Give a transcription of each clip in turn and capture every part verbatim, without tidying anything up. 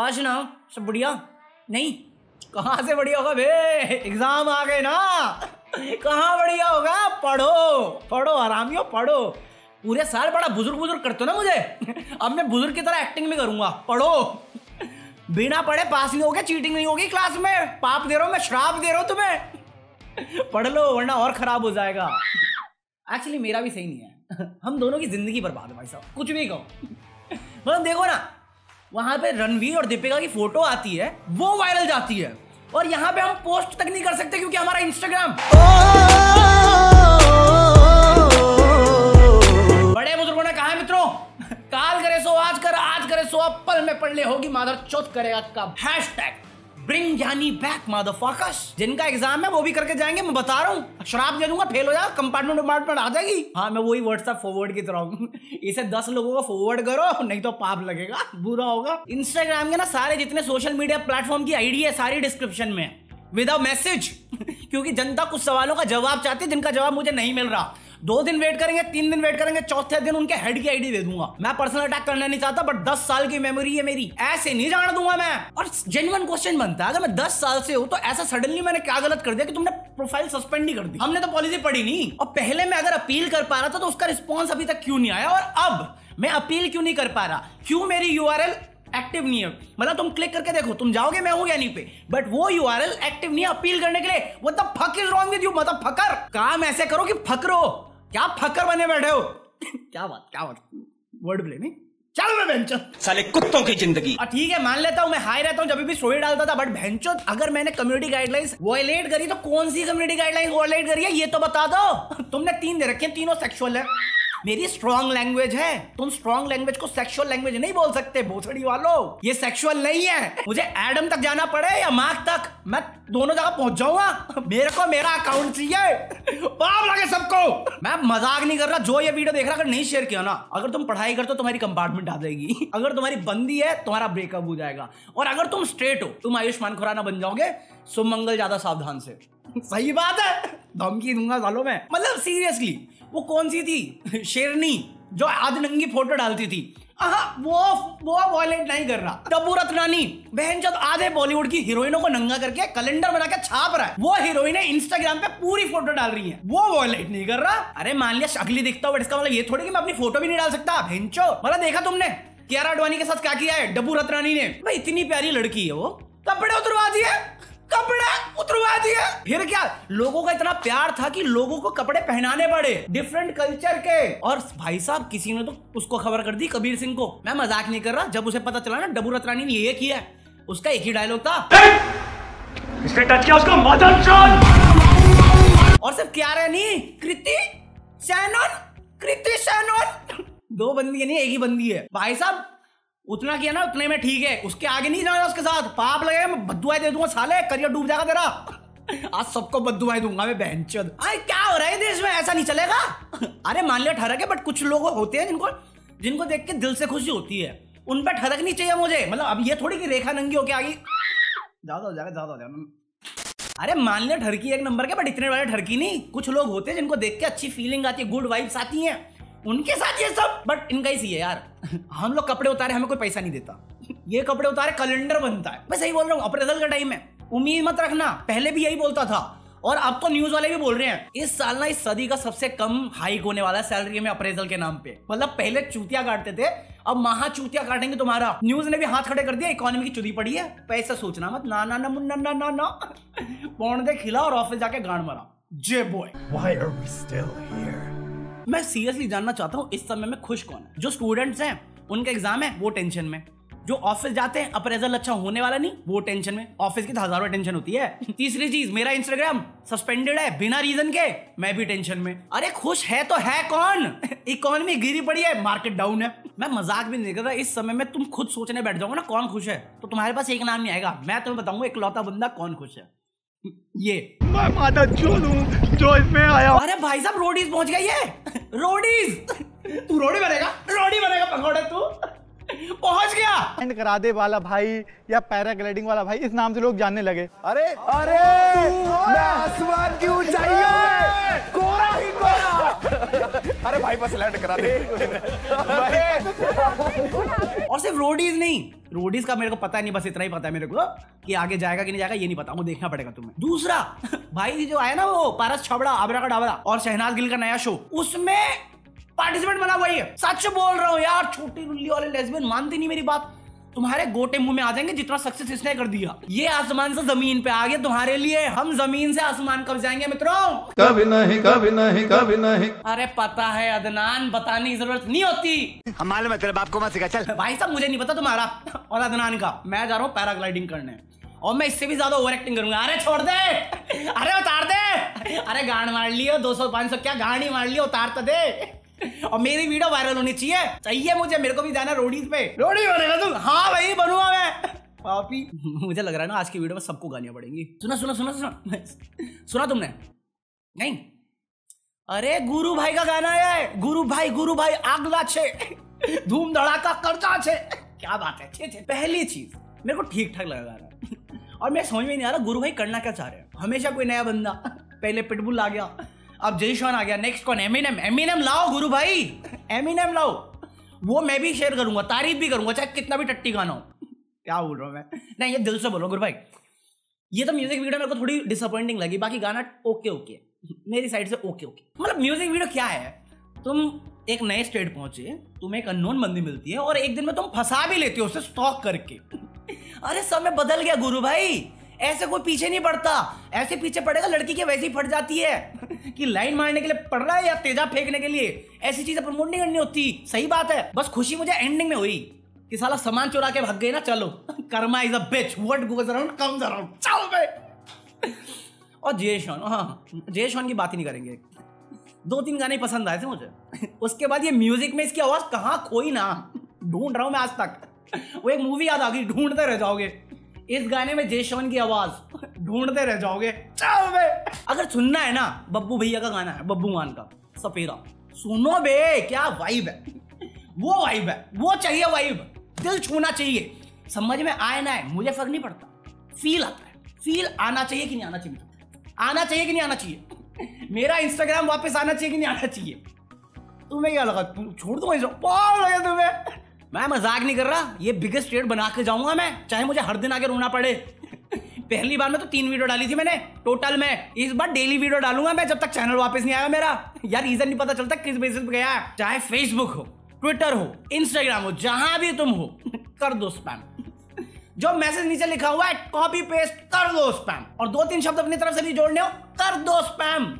आज ना सब बढ़िया नहीं, कहाँ से बढ़िया होगा बे, एग्जाम आ गए ना, कहाँ बढ़िया होगा। पढ़ो पढ़ो हरामियों पढ़ो, पूरे साल बड़ा बुजुर्ग बुजुर्ग करते हो ना मुझे, अब मैं बुजुर्ग की तरह एक्टिंग भी करूंगा। पढ़ो, बिना पढ़े पास नहीं होगे, चीटिंग नहीं होगी क्लास में। पाप दे रहा हूँ मैं, श्राप दे रहा हूँ तुम्हें, पढ़ लो वरना और खराब हो जाएगा। एक्चुअली मेरा भी सही नहीं है, हम दोनों की जिंदगी बर्बाद है भाई साहब, कुछ नहीं कहो। मतलब देखो ना, वहां पे रणवीर और दीपिका की फोटो आती है, वो वायरल जाती है, और यहाँ पे हम पोस्ट तक नहीं कर सकते क्योंकि हमारा इंस्टाग्राम। बड़े बुजुर्गों ने कहा है मित्रों, काल करे सो आज कर, आज करे सो अब, पल में पड़ ले होगी मादर चौथ करेगा कब। Hashtag Bring Jani back motherfuckers। जिनका एग्जाम है वो भी करके जाएंगे, मैं बता रहा हूँ। शराब दे दूंगा, फेल हो जाएगा, कंपार्टमेंट कंपार्टमेंट आ जाएगी। हाँ मैं वही व्हाट्सएप फॉरवर्ड की तरह हूँ, इसे दस लोगों को फॉरवर्ड करो नहीं तो पाप लगेगा, बुरा होगा। इंस्टाग्राम के ना सारे जितने सोशल मीडिया प्लेटफॉर्म की आईडी है सारी डिस्क्रिप्शन में विदाउट मैसेज, क्योंकि जनता कुछ सवालों का जवाब चाहती है जिनका जवाब मुझे नहीं मिल रहा। दो दिन वेट करेंगे, तीन दिन वेट करेंगे, चौथे दिन उनके हेड की आईडी दे दूंगा। मैं पर्सनल अटैक करना नहीं चाहता, बट दस साल की मेमोरी है मेरी, ऐसे नहीं जान दूंगा मैं। और जेन्युइन क्वेश्चन बनता है, अगर मैं दस साल से हूं तो ऐसा सडनली मैंने क्या गलत कर दिया कि तुमने प्रोफाइल सस्पेंड नहीं कर दी? हमने तो पॉलिसी पढ़ी नहीं, और पहले मैं अगर अपील कर पा रहा था तो उसका रिस्पॉन्स अभी तक क्यों नहीं आया, और अब मैं अपील क्यों नहीं कर पा रहा? क्यों मेरी यू आर एल एक्टिव नहीं है? मतलब तुम क्लिक करके देखो, तुम जाओगे मैं हूं या नहीं पे, बट वो यूआरएल एक्टिव नहीं है अपील करने के लिए। What the fuck is wrong with you मतलब फकर। काम ऐसे करो कि फकरो, क्या फकर बने बैठे हो? क्या बात क्या बात, वर्ड प्ले नहीं। चलो मैं भेंचो साले कुत्तों की जिंदगी, ठीक है मान लेता हूँ मैं हाई रहता हूँ जब भी स्टोरी डालता था, बट भेंचो अगर मैंने कम्युनिटी गाइडलाइंस वायलेट करी तो कौन सी कम्युनिटी गाइडलाइन वायलेट करी है ये तो बता दो। तुमने तीन दे रखे, तीनों सेक्सुअल है। मेरी स्ट्रॉन्ग लैंग्वेज है, तुम स्ट्रॉन्ग लैंग्वेज को सेक्सुअल लैंग्वेज नहीं बोल सकते भोसड़ी वालों, ये सेक्सुअल नहीं है। मुझे एडम तक जाना पड़े या मार्क तक, मैं दोनों जगह पहुंच जाऊंगा, मेरे को मेरा अकाउंट चाहिए, पाप लगे सबको। मैं मजाक नहीं कर रहा, जो ये वीडियो देख रहा अगर नहीं शेयर किया ना, अगर तुम पढ़ाई करते हो तुम्हारी कंपार्टमेंट आ जाएगी, अगर तुम्हारी बंदी है तुम्हारा ब्रेकअप हो जाएगा, और अगर तुम स्ट्रेट हो तुम आयुष्मान खुराना बन जाओगे। सुमंगल ज्यादा सावधान से। सही बात है, धमकी दूंगा सालों में। मतलब सीरियसली, वो कौन सी थी शेरनी जो आधी नंगी फोटो डालती थी? वो वो वॉयलेट नहीं कर रहा। डब्बू रत्नानी बहन जब आधे बॉलीवुड की हीरोइनों को नंगा करके कैलेंडर बना के छाप रहा है, वो हीरोइन इंस्टाग्राम पे पूरी फोटो डाल रही है, वो वॉयलेट नहीं कर रहा। अरे मान लिया शक्ली दिखता हूँ, इसका मतलब ये थोड़ी कि मैं अपनी फोटो भी नहीं डाल सकता। भेंचो मतलब देखा तुमने कियारा आडवाणी के साथ क्या किया है डब्बू रत्नानी ने? भाई इतनी प्यारी लड़की है वो, कपड़े उतरवा दिए, कपड़े उतरवा दिए। फिर क्या, लोगों का इतना प्यार था कि लोगों को कपड़े पहनाने पड़े डिफरेंट कल्चर के। और भाई साहब किसी ने तो उसको खबर कर दी, कबीर सिंह को। मैं मजाक नहीं कर रहा, जब उसे पता चला ना डब्बू रत्नानी ने ये किया, उसका एक ही डायलॉग था, इसने टच किया उसको मदरचोद। और सिर्फ क्यारा नहीं, कृति सैनोन, कृति सैनोन। दो बंदी नहीं एक ही बंदी है भाई साहब, उतना किया ना उतने में ठीक है, उसके आगे नहीं जाना, उसके साथ पाप लगेगा। मैं बद्दुआएं दे दूंगा साले, करियर डूब जाएगा तेरा, आज सबको बद्दुआएं दूंगा मैं बहनचोद। अरे क्या हो रहा है देश में, ऐसा नहीं चलेगा। अरे मान लिया ठरक है, बट कुछ लोग होते हैं जिनको जिनको देख के दिल से खुशी होती है, उन पर ठरक नहीं चाहिए मुझे। मतलब अब ये थोड़ी कि रेखा नंगी होके आगे ज्यादा हो जाएगा, ज्यादा हो जाएगा। अरे मान लिया ठरकी एक नंबर के, बट इतने वाले ठरकी नहीं। कुछ लोग होते हैं जिनको देख के अच्छी फीलिंग आती है, गुड वाइब्स आती है, उनके साथ ये सब, बट इनका ही सही है यार। हम लोग कपड़े उतारे, हमें कोई पैसा नहीं देता, ये कपड़े उतारे कैलेंडर बनता है। मैं सही बोल रहा हूँ, अप्रैल का टाइम है, उम्मीद मत रखना। पहले भी यही बोलता था और अब तो न्यूज वाले भी बोल रहे हैं, इस साल ना इस सदी का सबसे कम हाइक होने वाला है सैलरी में अप्रेजल के नाम पे। मतलब पहले चूतिया काटते थे, अब महा चूतिया काटेंगे तुम्हारा। न्यूज ने भी हाथ खड़े कर दिया, इकोनॉमी की चुदी पड़ी है, पैसा सोचना मत, ना ना ना मुन्ना ना ना ना, पौंड दे खिला और ऑफिस जाके गांड मारा। जे boy why are we still here. मैं सीरियसली जानना चाहता हूँ इस समय में खुश कौन है? जो स्टूडेंट्स हैं उनका एग्जाम है वो टेंशन में, जो ऑफिस जाते हैं अप्रेजल अच्छा होने वाला नहीं वो टेंशन में, ऑफिस की हजारों टेंशन होती है। तीसरी चीज, मेरा इंस्टाग्राम सस्पेंडेड है बिना रीजन के, मैं भी टेंशन में। अरे खुश है तो है कौन? इकोनॉमी गिरी पड़ी है, मार्केट डाउन है। मैं मजाक भी नहीं कर रहा, इस समय में तुम खुद सोचने बैठ जाओगे ना कौन खुश है तो तुम्हारे पास एक नाम नहीं आएगा। मैं तुम्हें बताऊंगा इकलौता बंदा कौन खुश है, ये मैं माता जो इसमें आया। अरे भाई साहब रोडीज पहुंच गई है, रोडीज। तू रोडी बनेगा, रोडी बनेगा पकौड़े तू। पहुंच गया। एंड करादे वाला भाई या पैराग्लाइडिंग वाला भाई, इस नाम से लोग जानने लगे। अरे अरे मैं आसमान की ऊंचाई में कोरा ही कोरा। अरे भाई बस लैंड करा दे। और सिर्फ रोडीज नहीं, रोडीज का मेरे को पता नहीं, बस इतना ही पता है मेरे को कि आगे जाएगा कि नहीं जाएगा ये नहीं पता, वो देखना पड़ेगा तुम्हें। दूसरा भाई जो आया ना वो पारस छबड़ा, आबरा का डाबरा और शहनाज गिल का नया शो, उसमें पार्टिसिपेंट बना हुआ है। सच बोल रहा हूँ यार, छोटी रुल्ली वाले लेस्बियन मानती नहीं मेरी बात, तुम्हारे गोटे मुंह में आ जाएंगे। जितना सक्सेस इसने कर दिया, ये आसमान से जमीन पे आ गया तुम्हारे लिए, हम जमीन से आसमान कब जाएंगे मित्रों? कभी नहीं, कभी नहीं, कभी नहीं। अरे पता है अदनान, बताने की जरूरत नहीं होती, हमारे मतलब आपको मत सिखा। चल भाई साहब मुझे नहीं पता तुम्हारा और अदनान का। मैं जा रहा हूँ पैराग्लाइडिंग करने और मैं इससे भी ज्यादा ओवर एक्टिंग करूंगा। अरे छोड़ दे, अरे उतार दे, अरे गांड मार लियो, दो सौ पांच सौ क्या गांड ही मार लियो, उतार तो दे। और मेरी वीडियो वायरल होनी चाहिए, चाहिए मुझे, मेरे को भी जाना रोडीज पे। रोडी बनेगा तुम? हाँ भाई बनूंगा मैं पापी। मुझे लग रहा है ना आज की वीडियो में सबको गालियां पड़ेंगी। सुना सुना सुना सुना सुना तुमने नहीं? अरे गुरु भाई का गाना है, गुरु भाई गुरु भाई आगला छे धूम धड़ाका करता छे, क्या बात है छे छे। पहली चीज मेरे को ठीक ठाक लगा गाना और मैं समझ में नहीं आ रहा गुरु भाई करना क्या चाह रहे हैं। हमेशा कोई नया बंदा, पहले पिटबुल आ गया, अब जय शॉन आ गया, नेक्स्ट कौन? एमिनेम। एमिनेम लाओ गुरु भाई, एमिनेम लाओ, वो मैं भी शेयर करूंगा, तारीफ भी करूंगा, चाहे कितना भी टट्टी गाना हो। क्या बोल रहा हूँ मैं? नहीं ये दिल से बोलो गुरु भाई। ये तो म्यूजिक वीडियो मेरे को थोड़ी डिसअपॉइंटिंग लगी, बाकी गाना ओके ओके मेरी साइड से, ओके ओके। मतलब म्यूजिक वीडियो क्या है, तुम एक नए स्टेट पहुंचे, तुम्हें एक अननोन बंदी मिलती है और एक दिन में तुम फंसा भी लेते हो उसे स्टॉक करके। अरे समय बदल गया गुरु भाई, ऐसे कोई पीछे नहीं पड़ता, ऐसे पीछे पड़ेगा लड़की के वैसे ही फट जाती है कि लाइन मारने के लिए पड़ रहा है या तेजा फेंकने के लिए। ऐसी चीजें प्रमोट नहीं करनी होती, सही बात है। बस खुशी मुझे एंडिंग में हुई कि साला सामान चुरा के भाग गए ना, चलो karma is a bitch, what goes around comes around, चलो भाई। और जय शॉन, हाँ जय शॉन की बात ही नहीं करेंगे। दो तीन गाने पसंद आए थे मुझे, उसके बाद ये म्यूजिक में इसकी आवाज कहाँ खोई ना, ढूंढ रहा हूँ मैं आज तक। वो एक मूवी याद आ गई, ढूंढते रह जाओगे। इस गाने में जय शॉन की आवाज ढूंढते रह जाओगे। चलो बे, अगर सुनना है ना बब्बू भैया का गाना है, बब्बू मान का सपेरा, सुनो बे क्या वाइब है, वो वाइब है, वो चाहिए वाइब, दिल छूना चाहिए। समझ में आए ना आए मुझे फर्क नहीं पड़ता, फील आता है, फील आना चाहिए कि नहीं आना चाहिए, आना चाहिए कि नहीं आना चाहिए, मेरा इंस्टाग्राम वापस आना चाहिए कि नहीं आना चाहिए। तुम्हें क्या लगा छोड़ दो लगे तुम्हें? मैं मजाक नहीं कर रहा, ये बिगेस्ट स्टेट बना के जाऊंगा मैं, चाहे मुझे हर दिन आके रोना पड़े। पहली बार में तो तीन वीडियो डाली थी मैंने टोटल में, इस बार डेली वीडियो डालूंगा मैं जब तक चैनल वापस नहीं आया मेरा। यार रीजन नहीं पता चलता किस बेसिस पे गया, चाहे फेसबुक हो, ट्विटर हो, इंस्टाग्राम हो, जहां भी तुम हो कर दो स्पैम। जो मैसेज नीचे लिखा हुआ है कॉपी पेस्ट कर दो स्पैम, और दो तीन शब्द अपनी तरफ से भी जोड़ने हो कर दो स्पैम।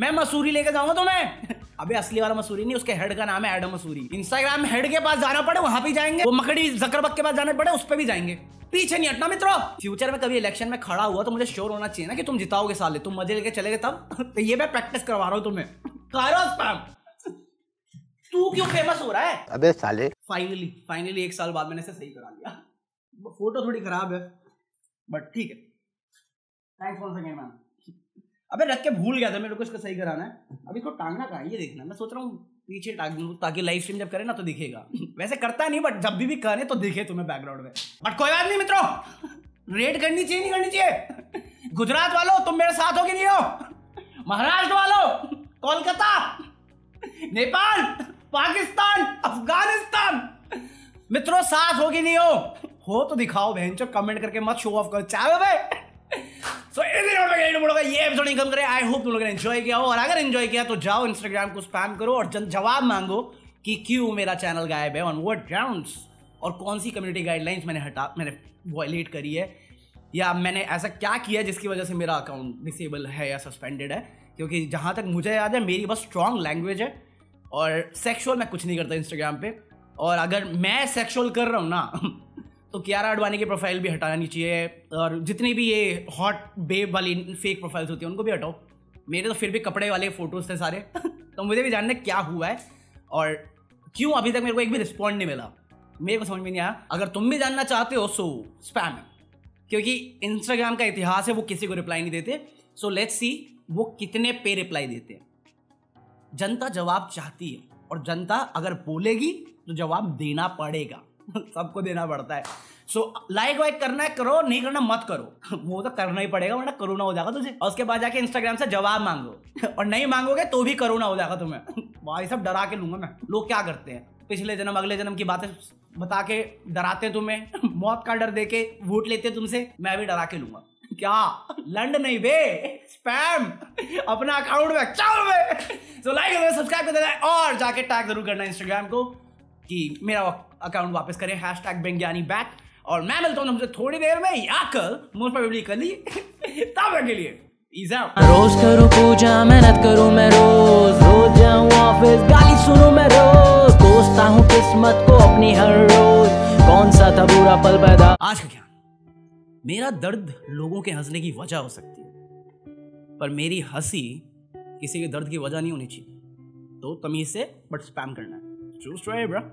मैं मसूरी लेके जाऊंगा तुम्हें। अबे असली वाला मसूरी नहीं, उसके हेड का नाम है एडम मसूरी। इंस्टाग्राम हेड के पास जाना पड़े वहां भी जाएंगे, वो मकड़ी जकरबग के पास जाना पड़े उस पर भी जाएंगे, पीछे नहीं हटना मित्रों। फ्यूचर में कभी इलेक्शन में खड़ा हुआ तो मुझे श्योर होना चाहिए ना कि तुम जिताओगे साले, तुम मजे लेके चले गए तब। तो ये मैं प्रैक्टिस करवा रहा हूँ तुम्हें। कारो स्पैम, तू क्यों फेमस हो रहा है अबे साले? फाइनली फाइनली एक साल बाद मैंने इसे सही करा लिया। फोटो थोड़ी खराब है बट ठीक है, थैंक्स फॉर सेकेंड मैम। अबे रख के भूल गया था, मेरे को इसको सही कराना है। अभी इसको टांगना कहाँ है ये देखना, मैं सोच रहा हूँ पीछे टांग दूँ ताकि लाइव स्ट्रीम जब करे ना तो दिखेगा। वैसे करता नहीं बट जब भी भी करे तो दिखे तुम्हें बैकग्राउंड में। बट कोई बात नहीं मित्रों, रेड करनी चाहिए नहीं करनी चाहिए। गुजरात वालों तुम मेरे साथ हो कि नहीं हो, महाराष्ट्र वालों, कोलकाता, नेपाल, पाकिस्तान, अफगानिस्तान, मित्रों साथ हो कि नहीं हो, हो तो दिखाओ बहन चो, कमेंट करके मत शो ऑफ करो। चाहे भाई So, ये एपिसोड इनकम करे, आई होप तुम लोगों ने एंजॉय किया हो, और अगर एंजॉय किया तो जाओ इंस्टाग्राम को स्पैम करो और जवाब मांगो कि क्यों मेरा चैनल गायब है, ऑन व्हाट ग्राउंड्स, और कौन सी कम्युनिटी गाइडलाइंस मैंने हटा मैंने वायलेट करी है, या मैंने ऐसा क्या किया जिसकी वजह से मेरा अकाउंट डिसेबल है या सस्पेंडेड है। क्योंकि जहाँ तक मुझे याद है मेरी बस स्ट्रॉन्ग लैंग्वेज है और सेक्शुअल मैं कुछ नहीं करता इंस्टाग्राम पर, और अगर मैं सेक्शुअल कर रहा हूँ ना तो कियारा आडवाणी की प्रोफाइल भी हटानी चाहिए, और जितनी भी ये हॉट बेब वाली फेक प्रोफाइल्स होती हैं उनको भी हटाओ। मेरे तो फिर भी कपड़े वाले फोटोज थे सारे तो मुझे भी जानना क्या हुआ है और क्यों अभी तक मेरे को एक भी रिस्पॉन्ड नहीं मिला, मेरे को समझ में नहीं आया। अगर तुम भी जानना चाहते हो सो स्पैम है, क्योंकि इंस्टाग्राम का इतिहास है वो किसी को रिप्लाई नहीं देते। सो लेट्स सी वो कितने पे रिप्लाई देते हैं। जनता जवाब चाहती है और जनता अगर बोलेगी तो जवाब देना पड़ेगा। सबको देना पड़ता है। सो लाइक वाइक करना है करो, नहीं करना मत करो, वो तो करना ही पड़ेगा वरना कोरोना हो जाएगा तुझे। और उसके बाद जाके इंस्टाग्राम से जवाब मांगो और नहीं मांगोगे तो भी कोरोना हो जाएगा तुम्हें। भाई सब डरा के लूंगा मैं। लोग क्या करते हैं, पिछले जन्म अगले जन्म की बातें बता के डराते तुम्हें, मौत का डर देके वोट लेते तुमसे। मैं भी डरा के लूंगा क्या, लंड नहीं बे, स्पैम अपना अकाउंट में चाओ बे। सो लाइक करो, सब्सक्राइब कर देना और जाके टैग जरूर करना इंस्टाग्राम को कि मेरा अकाउंट वापस करें, हैश टैग बेंग्यानी बैक। और मैं मिलता हूँ तुमसे थोड़ी देर में या कल, मोस्ट प्रोबेबली कल ही। तब के लिए इज आउट। रोज करूँ पूजा, मेहनत करूँ मैं रोज, रोज जाऊँ ऑफिस, गाली सुनूँ मैं रोज, कोसता हूँ किस्मत को अपनी हर रोज, कौन सा था बुरा पल पैदा। आज का क्या, मेरा दर्द लोगों के हंसने की वजह हो सकती है पर मेरी हंसी किसी के दर्द की वजह नहीं होनी चाहिए। तो तमीज से बट स्पैम करना है।